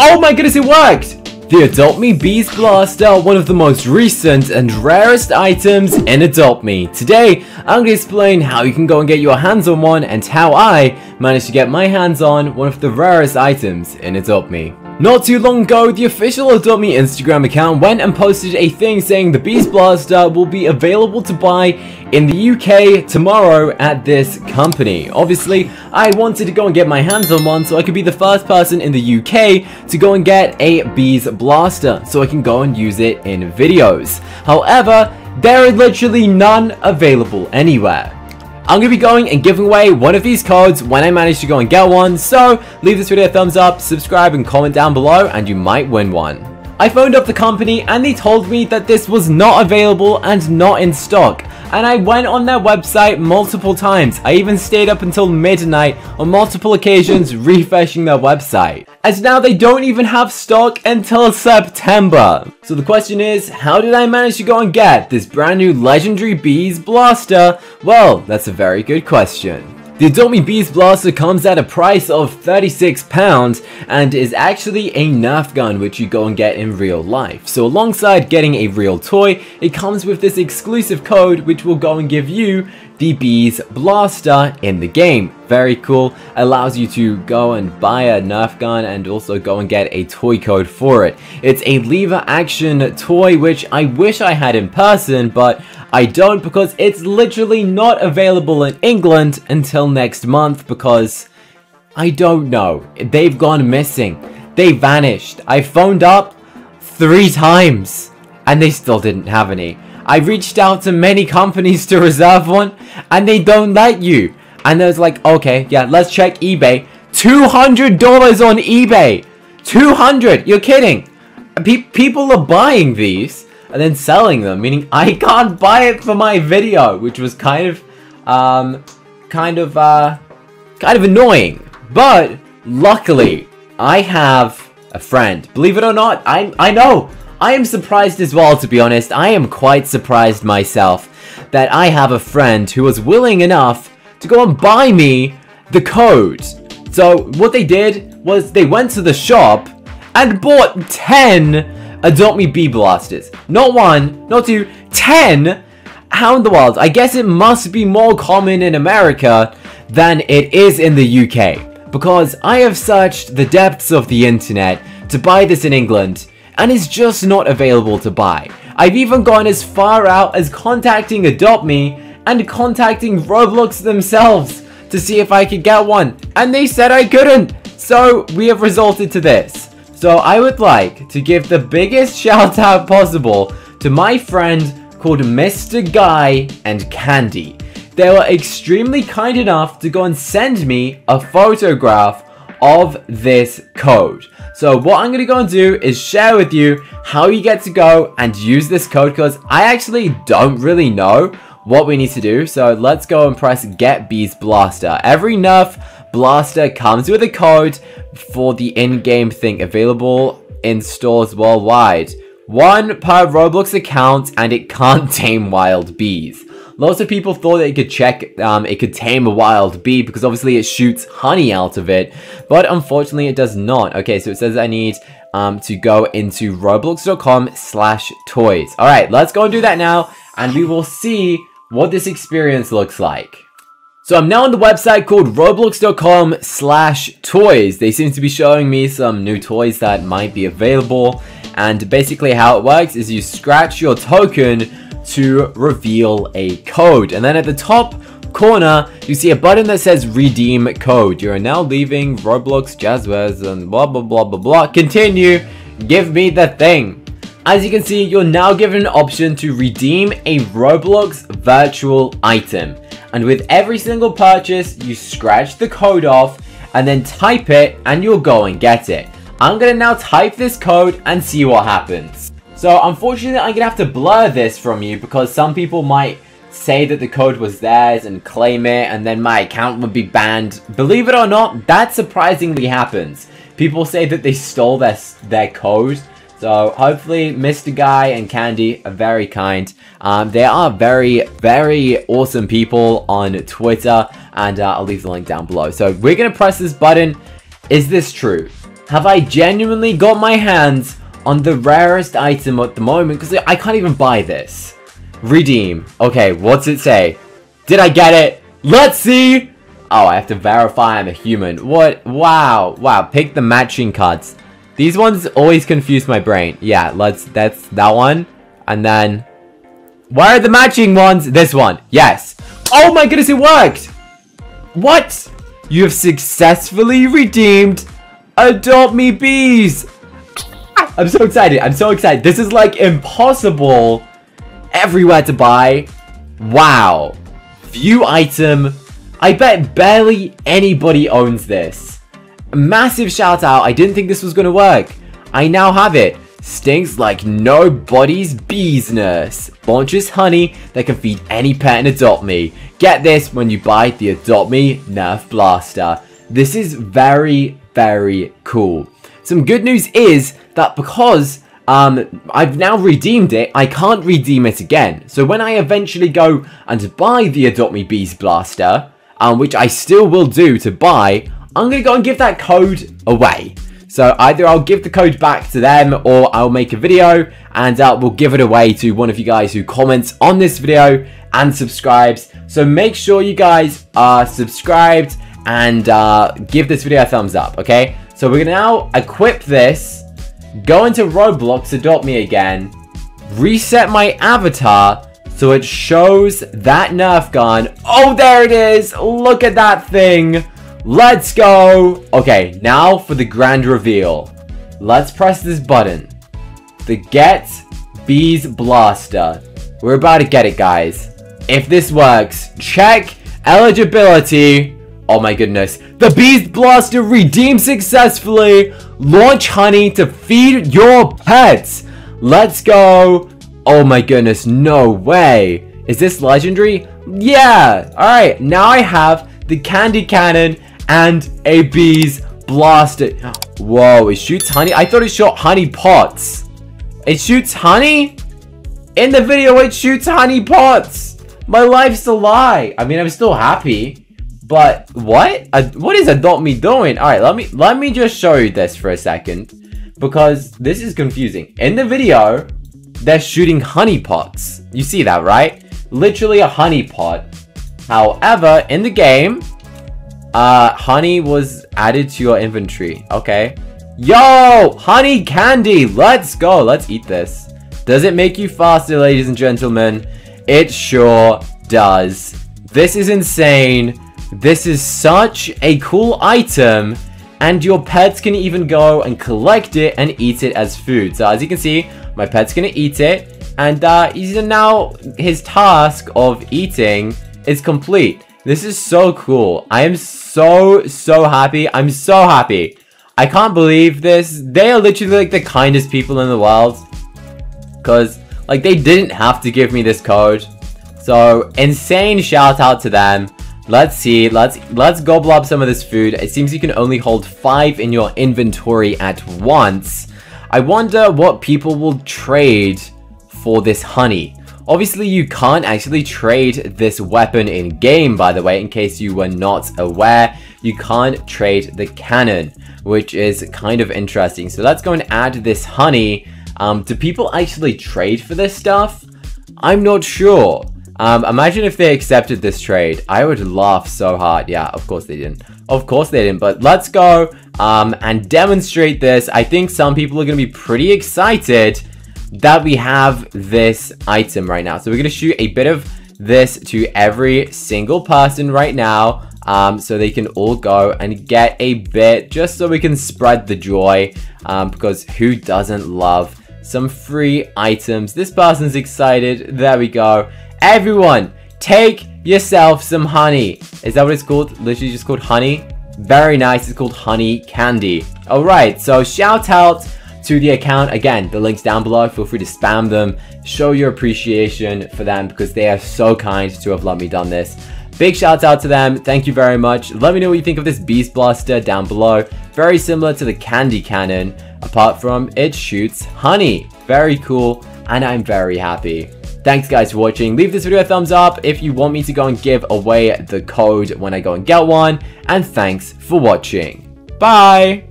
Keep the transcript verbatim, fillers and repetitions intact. Oh my goodness, it worked! The Adopt Me Bee Blaster, one of the most recent and rarest items in Adopt Me. Today, I'm going to explain how you can go and get your hands on one and how I managed to get my hands on one of the rarest items in Adopt Me. Not too long ago, the official Adopt Me Instagram account went and posted a thing saying the Bee Blaster will be available to buy in the U K tomorrow at this company. Obviously, I wanted to go and get my hands on one so I could be the first person in the U K to go and get a Bee Blaster so I can go and use it in videos. However, there are literally none available anywhere. I'm going to be going and giving away one of these codes when I manage to go and get one, so leave this video a thumbs up, subscribe and comment down below and you might win one. I phoned up the company and they told me that this was not available and not in stock, and I went on their website multiple times. I even stayed up until midnight on multiple occasions refreshing their website. And now they don't even have stock until September. So the question is, how did I manage to go and get this brand new legendary Bee Blaster? Well, that's a very good question. The Adopt Me Bee Blaster comes at a price of thirty-six pounds and is actually a Nerf gun which you go and get in real life. So alongside getting a real toy, it comes with this exclusive code which will go and give you the Bee Blaster in the game. Very cool, allows you to go and buy a Nerf gun and also go and get a toy code for it. It's a lever action toy which I wish I had in person, but I don't, because it's literally not available in England until next month because I don't know. They've gone missing. They vanished. I phoned up three times and they still didn't have any. I reached out to many companies to reserve one and they don't let you. And I was like, okay, yeah, let's check eBay. two hundred dollars on eBay. two hundred dollars, you're kidding. Pe- people are buying these and then selling them, meaning I can't buy it for my video, which was kind of, um, kind of, uh, kind of annoying. But luckily, I have a friend. Believe it or not, I I know. I am surprised as well, to be honest. I am quite surprised myself that I have a friend who was willing enough to go and buy me the code. So what they did was they went to the shop and bought ten Adopt Me Bee Blasters. Not one, not two, ten! How in the world? I guess it must be more common in America than it is in the U K, because I have searched the depths of the internet to buy this in England and it's just not available to buy. I've even gone as far out as contacting Adopt Me and contacting Roblox themselves to see if I could get one, and they said I couldn't! So we have resorted to this. So I would like to give the biggest shout out possible to my friend called Mister Guy and Candy. They were extremely kind enough to go and send me a photograph of this code. So what I'm going to go and do is share with you how you get to go and use this code, because I actually don't really know what we need to do. So let's go and press Get Bee Blaster. Every Nerf Blaster comes with a code for the in-game thing, available in stores worldwide. One per Roblox account, and it can't tame wild bees. Lots of people thought that it could check, um, it could tame a wild bee because obviously it shoots honey out of it, but unfortunately it does not. Okay, so it says I need um, to go into roblox dot com slash toys. All right, let's go and do that now, and we will see what this experience looks like. So I'm now on the website called roblox dot com slash toys. They seem to be showing me some new toys that might be available. And basically how it works is you scratch your token to reveal a code. And then at the top corner, you see a button that says redeem code. You are now leaving Roblox, Jazzwares, and blah, blah, blah, blah, blah. Continue. Give me the thing. As you can see, you're now given an option to redeem a Roblox virtual item. And with every single purchase, you scratch the code off and then type it and you'll go and get it. I'm going to now type this code and see what happens. So unfortunately, I'm going to have to blur this from you because some people might say that the code was theirs and claim it and then my account would be banned. Believe it or not, that surprisingly happens. People say that they stole their, their code. So hopefully Mister Guy and Candy are very kind. Um, they are very, very awesome people on Twitter, and uh, I'll leave the link down below. So we're going to press this button. Is this true? have I genuinely got my hands on the rarest item at the moment, because I can't even buy this. Redeem. Okay, what's it say? Did I get it? Let's see! Oh, I have to verify I'm a human. What? Wow. Wow, pick the matching cards. These ones always confuse my brain. Yeah, let's, that's that one. And then, where are the matching ones? This one. Yes. Oh my goodness, it worked! What? You have successfully redeemed Adopt Me Bees! I'm so excited. I'm so excited. This is like impossible everywhere to buy. Wow. View item. I bet barely anybody owns this. Massive shout out. I didn't think this was gonna work. I now have it. Stinks like nobody's business. Launches honey that can feed any pet in Adopt Me. Get this when you buy the Adopt Me Nerf Blaster. This is very, very cool. Some good news is that because um, I've now redeemed it, I can't redeem it again. So when I eventually go and buy the Adopt Me Bee Blaster, um, which I still will do to buy, I'm going to go and give that code away. So either I'll give the code back to them, or I'll make a video and uh, we'll give it away to one of you guys who comments on this video and subscribes. So make sure you guys are subscribed and uh, give this video a thumbs up, okay? So we're going to now equip this, go into Roblox, Adopt Me again, reset my avatar so it shows that Nerf gun. Oh, there it is. Look at that thing. Let's go! Okay, now for the grand reveal. Let's press this button. The Get Bee Blaster. We're about to get it, guys. If this works, check eligibility. Oh my goodness. The Bee Blaster redeemed successfully. Launch honey to feed your pets. Let's go. Oh my goodness, no way. Is this legendary? Yeah. Alright, now I have the Candy Cannon and a bee's blaster. Whoa, it shoots honey? I thought it shot honey pots. It shoots honey? In the video, it shoots honey pots. My life's a lie. I mean, I'm still happy, but what? Uh, what is Adopt Me doing? All right, let me let me just show you this for a second, because this is confusing. In the video, they're shooting honey pots. You see that, right? Literally a honey pot. However, in the game, Uh, honey was added to your inventory. Okay. Yo! Honey candy! Let's go! Let's eat this. Does it make you faster, ladies and gentlemen? It sure does. This is insane. This is such a cool item. And your pets can even go and collect it and eat it as food. So as you can see, my pet's gonna eat it. And uh, he's now, his task of eating is complete. This is so cool. I am so, so happy. I'm so happy. I can't believe this. They are literally like the kindest people in the world. Because, like, they didn't have to give me this code. So, insane shout out to them. Let's see. Let's, let's gobble up some of this food. It seems you can only hold five in your inventory at once. I wonder what people will trade for this honey. Obviously, you can't actually trade this weapon in-game, by the way, in case you were not aware. You can't trade the cannon, which is kind of interesting. So let's go and add this honey. Um, do people actually trade for this stuff? I'm not sure. Um, imagine if they accepted this trade. I would laugh so hard. Yeah, of course they didn't. Of course they didn't, but let's go um, and demonstrate this. I think some people are going to be pretty excited that we have this item right now. So we're gonna shoot a bit of this to every single person right now, um, so they can all go and get a bit, just so we can spread the joy, um, because who doesn't love some free items? This person's excited. There we go. Everyone, take yourself some honey. Is that what it's called? Literally just called honey. Very nice. It's called honey candy. All right, so shout out to the account again. The links down below, feel free to spam them, show your appreciation for them, because they are so kind to have let me done this. Big shout out to them, thank you very much. Let me know what you think of this Bee Blaster down below. Very similar to the Candy Cannon, apart from it shoots honey. Very cool, and I'm very happy. Thanks guys for watching. Leave this video a thumbs up if you want me to go and give away the code when I go and get one, and thanks for watching. Bye.